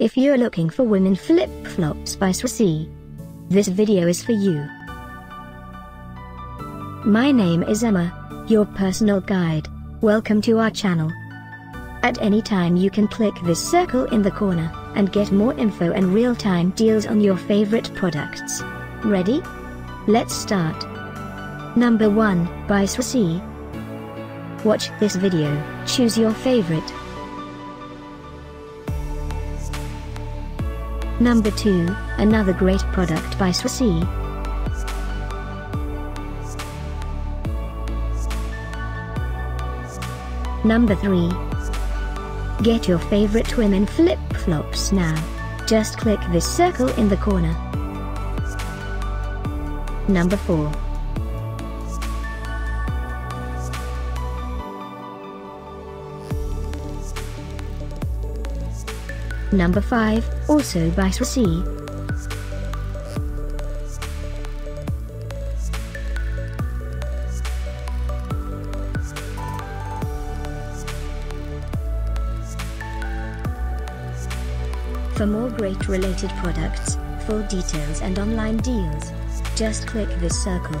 If you're looking for women flip-flops by CRC, this video is for you. My name is Emma, your personal guide. Welcome to our channel. At any time you can click this circle in the corner, and get more info and real-time deals on your favorite products. Ready? Let's start. Number 1, by CRC. Watch this video, choose your favorite. Number 2, another great product by CRC. Number 3. Get your favorite women flip-flops now. Just click this circle in the corner. Number 4. Number 5, also by CRC. For more great related products, full details and online deals, just click this circle.